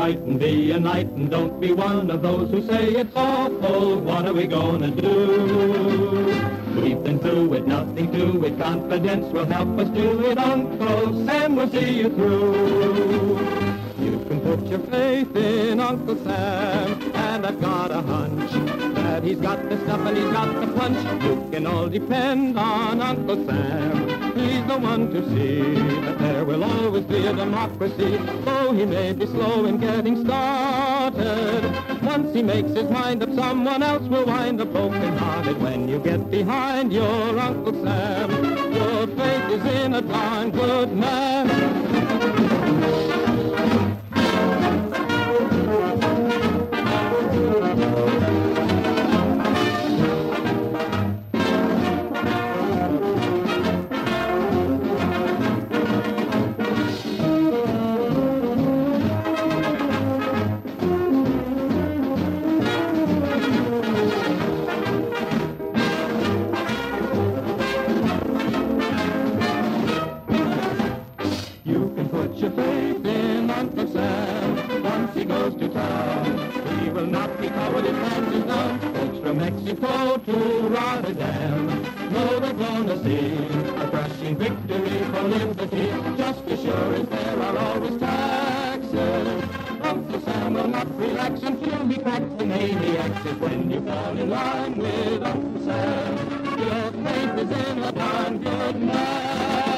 Frightened, be a knight, and don't be one of those who say it's awful. What are we gonna do? We've been through it, nothing to it. Confidence will help us do it. Uncle Sam will see you through. You can put your faith in Uncle Sam, and I've got a hunch that he's got the stuff and he's got the punch. You can all depend on Uncle Sam. He's the one to see that there will always be a democracy. Though he may be slow in getting started, once he makes his mind up, someone else will wind up broken-hearted. When you get behind your Uncle Sam, your faith is in a darn good man. Your faith is in a darn good man.